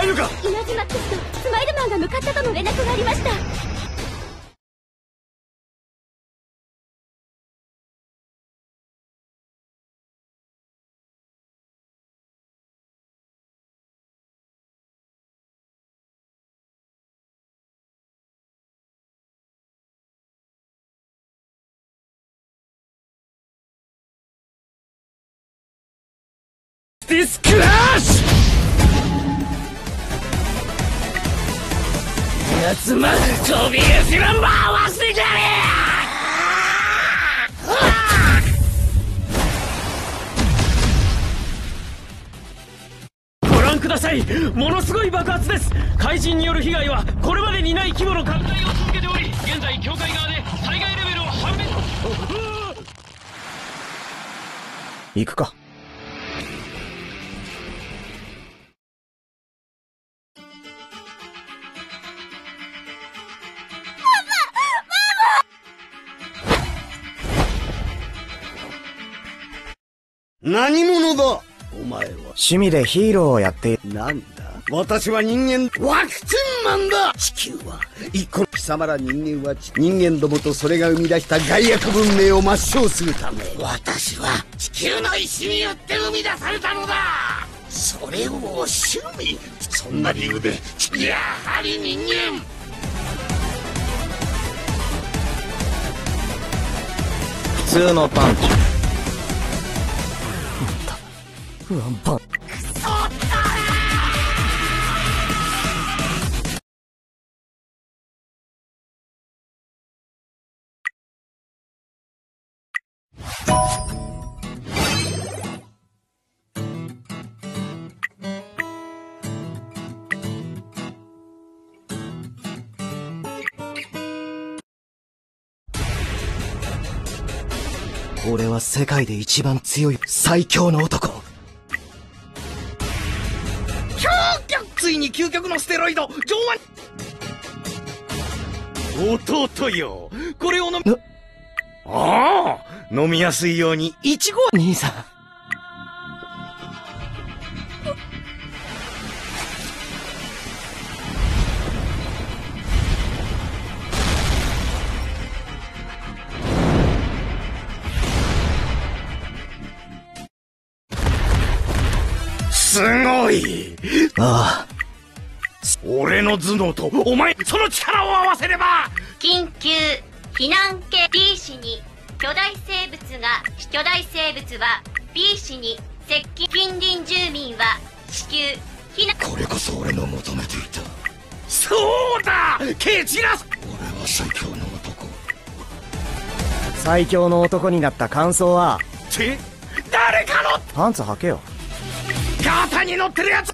ないのか。稲妻騎士とスマイルマンが向かったとの連絡がありました。ジャスティスクラッシュ。やつま飛び石は回してじゃねえ。ご覧ください、ものすごい爆発です。怪人による被害はこれまでにない規模の拡大を続けており、現在境界側で災害レベルを半分。行くか。何者だお前は。趣味でヒーローをやっている。なんだ、私は人間ワクチンマンだ。地球は一個の貴様ら人間は人間どもとそれが生み出した害悪文明を抹消するため、私は地球の意志によって生み出されたのだ。それを趣味、そんな理由でやはり人間。普通のパンチ。ワンパンクソだー。俺は世界で一番強い最強の男。ついに究極のステロイド上腕。弟よ、これを飲み、ああ、飲みやすいようにイチゴ。兄さん、すごい。ああ、俺の頭脳とお前その力を合わせれば。緊急避難系 B 市に巨大生物は B 市に接近。近隣住民は至急避難。これこそ俺の求めていた。そうだ、蹴散らす。俺は最強の男。最強の男になった感想はって誰かのパンツ履けよ。ガタに乗ってるやつ。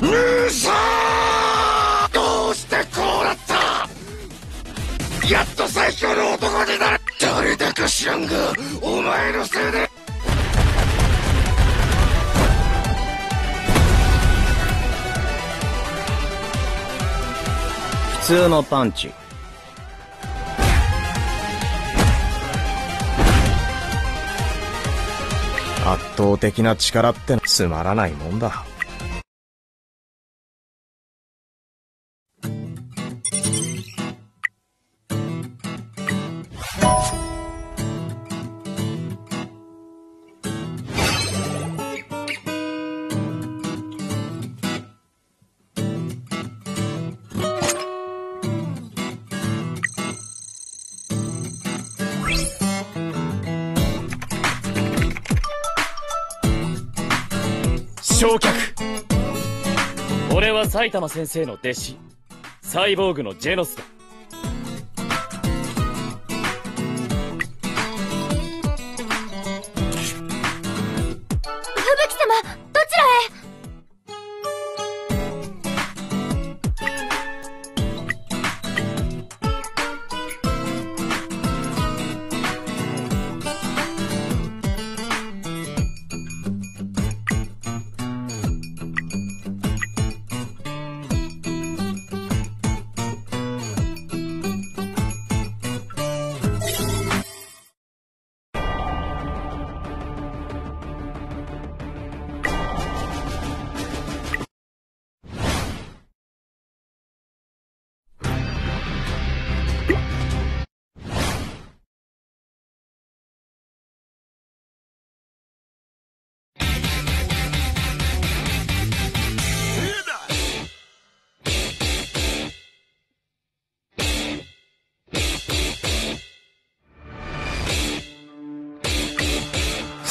うーしゃー、どうしてこうなった。やっと最強の男になる。誰だか知らんがお前のせいで。普通のパンチ。圧倒的な力ってつまらないもんだ。焼却。俺は埼玉先生の弟子、サイボーグのジェノスだ。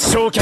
焼却。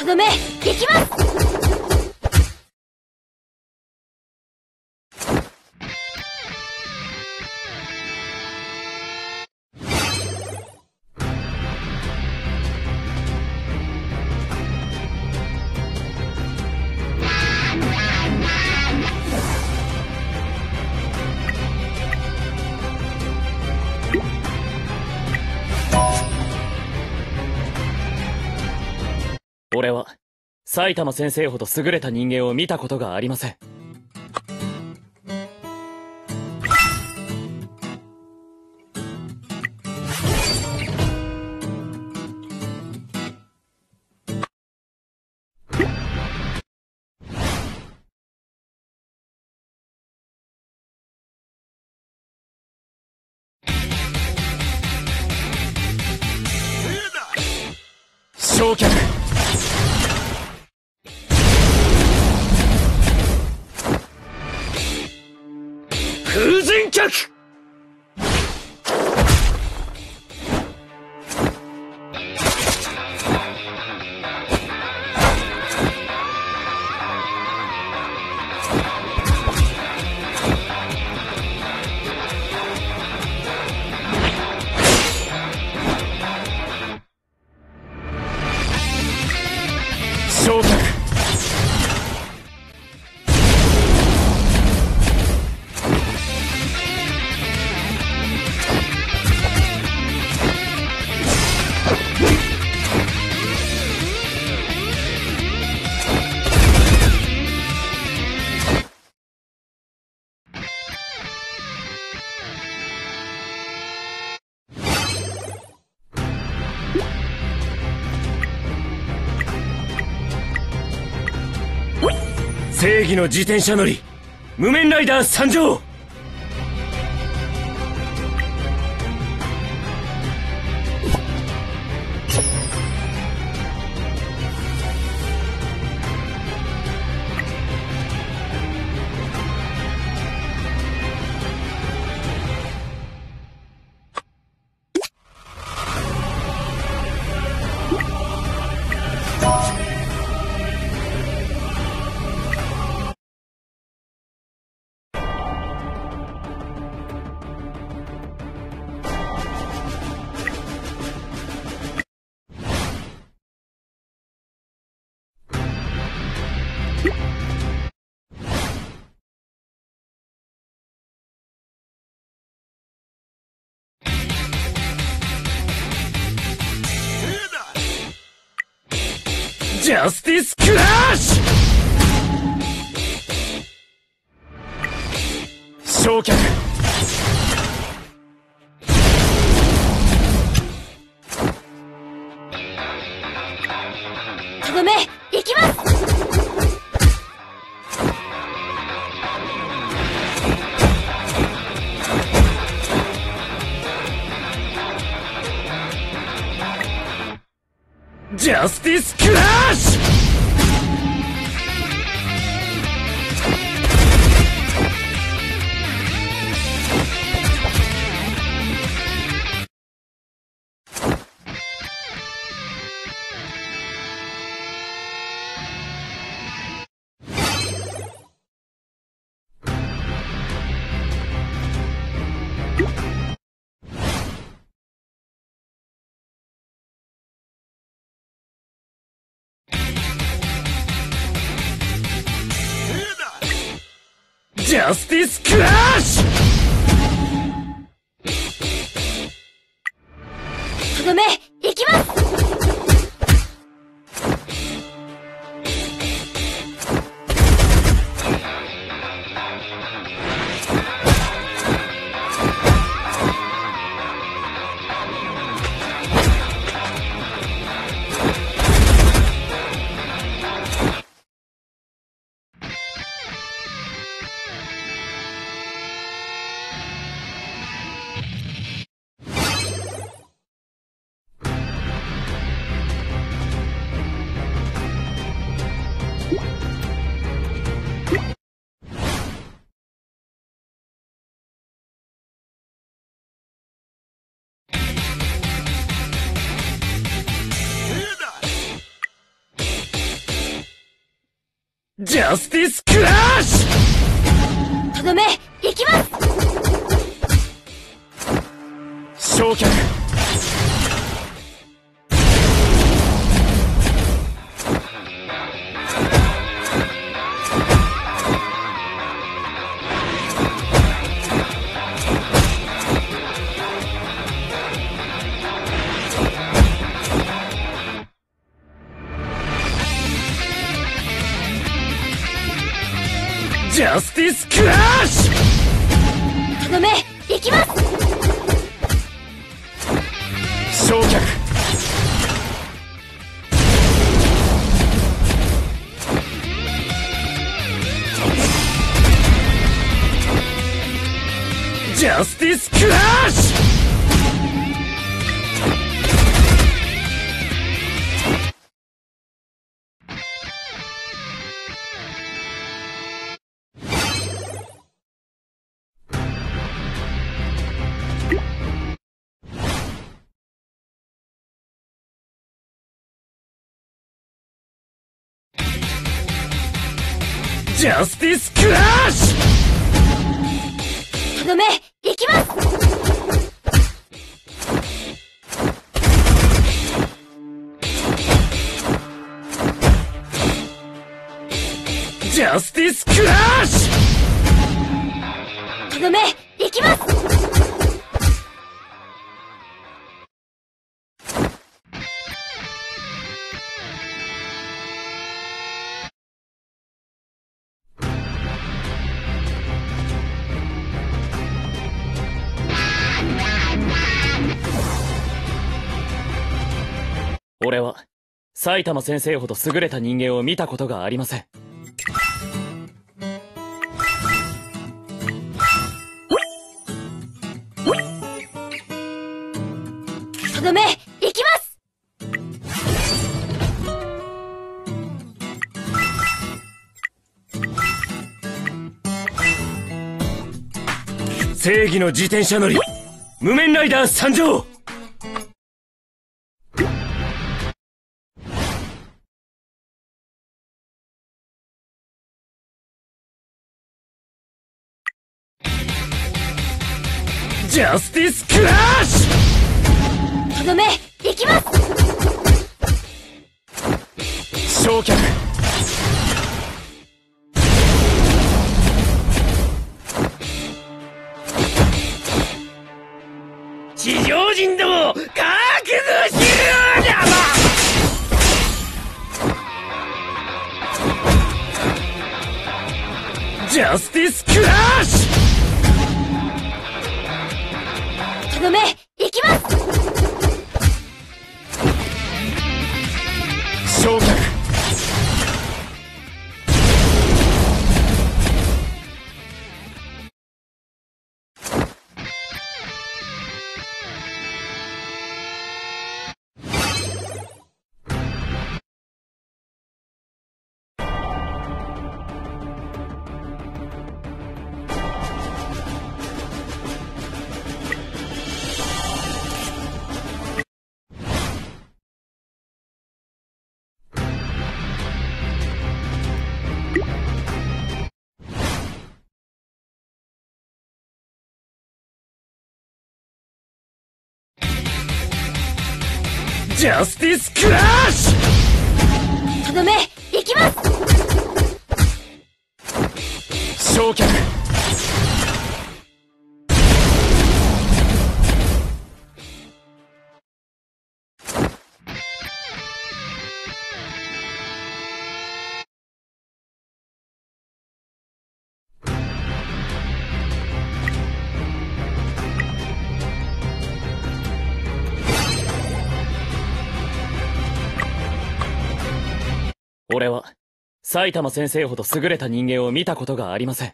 とどめできます。俺は埼玉先生ほど優れた人間を見たことがありません。焼却。風神脚。焼却。正義の自転車乗り、無面ライダー参上。ジャスティスクラッシュ。焼却。とどめできます。ジャスティスクラッシュ。ジャスティスクラッシュ。とどめできます。ジャスティスクラッシュ！とどめ、行きます！焼却！ジャスティスクラッシュ！とどめ、行きます！焼却！ジャスティスクラッシュ！ジャスティスクラッシュ！とどめ、行きます！ジャスティスクラッシュ！とどめ、行きます！俺は埼玉先生ほど優れた人間を見たことがありません。とどめ、行きます。正義の自転車乗り、無面ライダー参上。ジャスティスクラッシュ！とどめ、行きます！焼却！地上人ども、格崩しろじゃま！ジャスティスクラッシュ！とどめ、行きます！焼却！ジャスティスクラッシュ！とどめ、行きます！焼却！俺は埼玉先生ほど優れた人間を見たことがありません。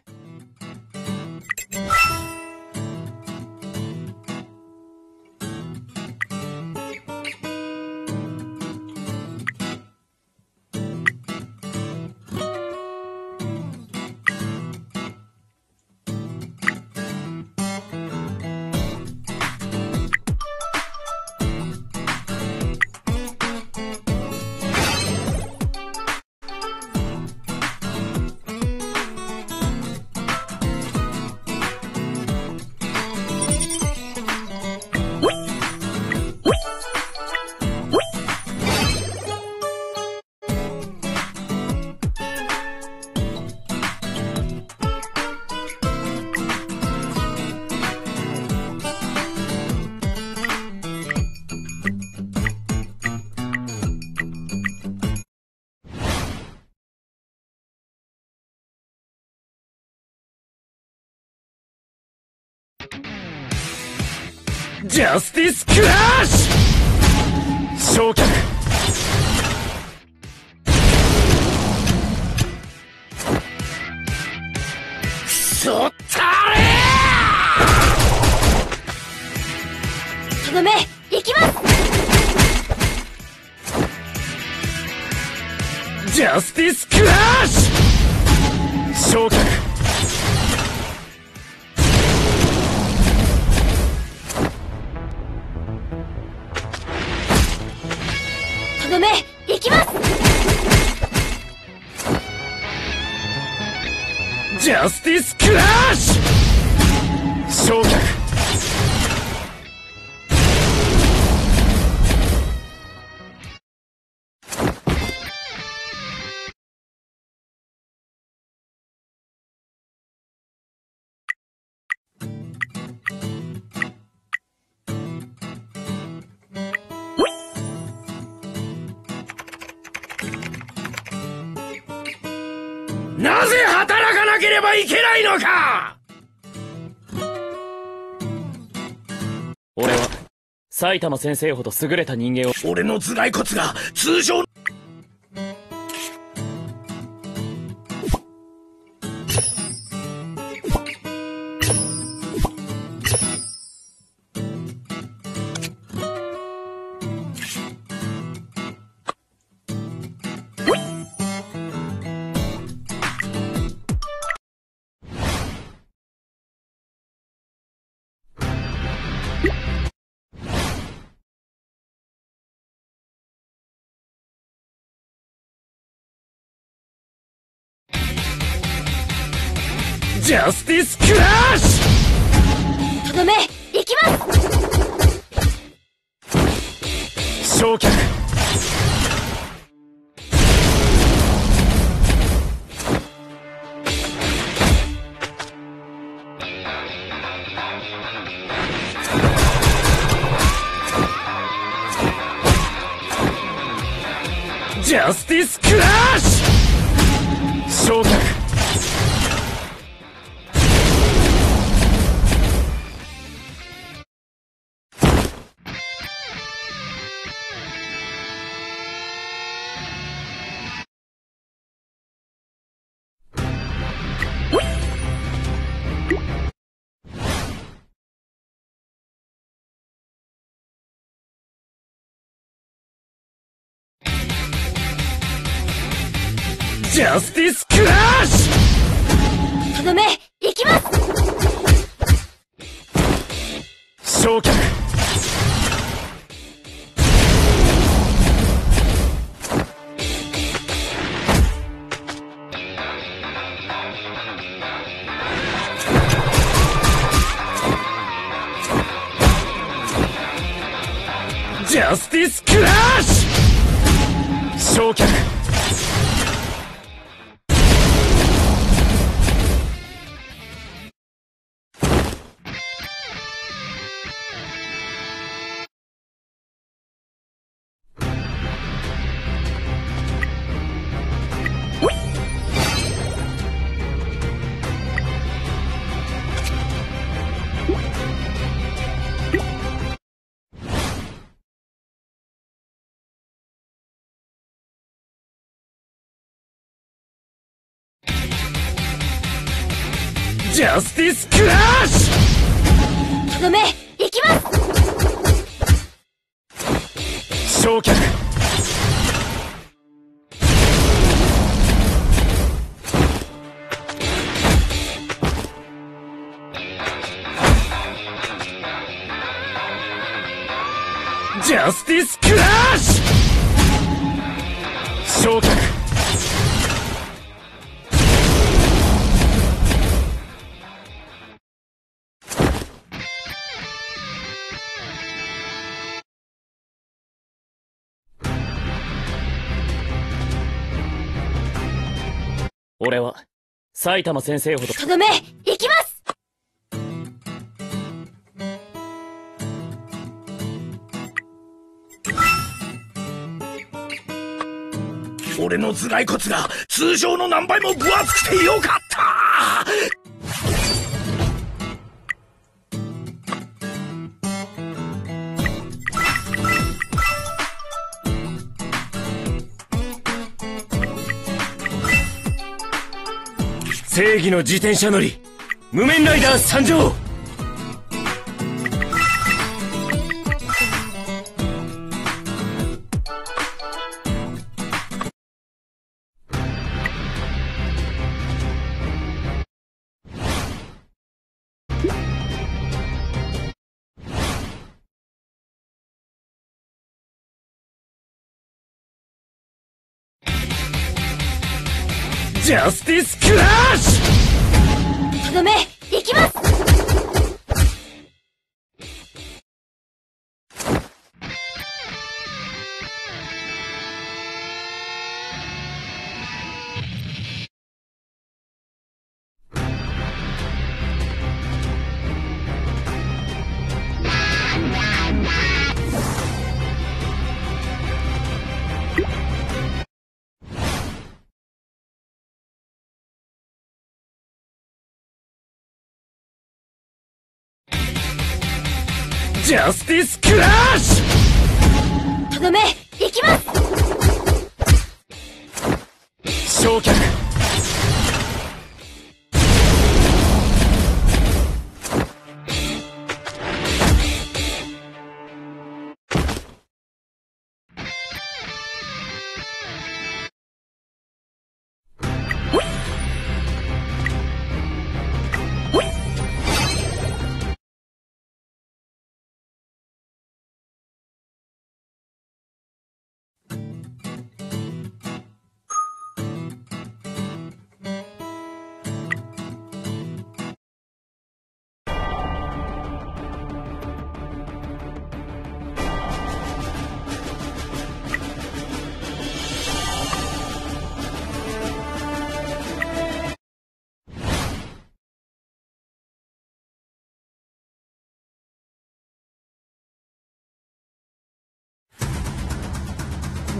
ジャスティスクラッシュ！焼却！ごめん、行きます。ジャスティスクラッシュ！焼却！ごめん、行きます。ジャスティスクラッシュ！焼却！なぜ働かなければいけないのか。俺は埼玉先生ほど優れた人間を。俺の頭蓋骨が通常ジャスティスクラッシュ！とどめ、行きます！焼却！ジャスティスクラッシュ！焼却！ジャスティスクラッシュ！とどめ、行きます！焼却！ジャスティスクラッシュ！焼却！ジャスティスクラッシュ！とどめ、行きます！焼却！ジャスティスクラッシュ！焼却！俺は埼玉先生ほど。とどめ、行きます。俺の頭蓋骨が通常の何倍も分厚くてよかった。正義の自転車乗り無面ライダー参上。ジャスティスクラッシュ！とどめ、行きます！ジャスティスクラッシュ！とどめ、行きます！焼却！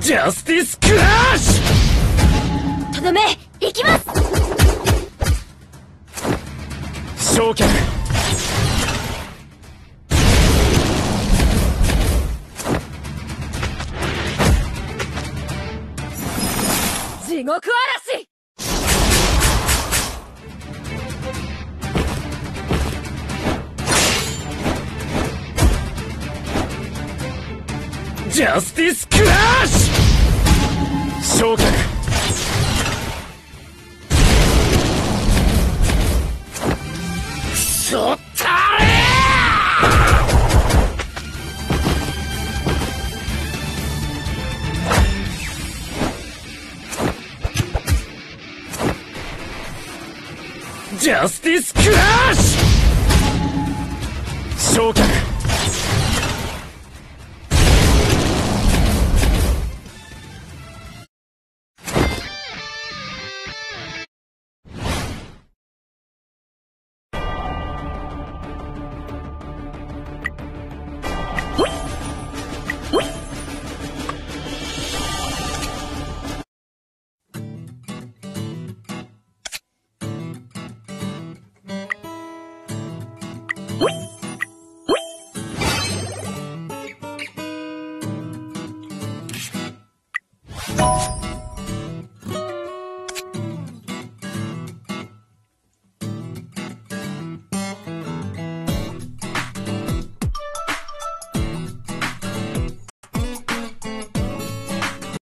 ジャスティスクラッシュ！とどめ、行きます！焼却！地獄嵐！ジャスティスクラッシュ！焼却！くそったれー！ジャスティスクラッシュ！焼却！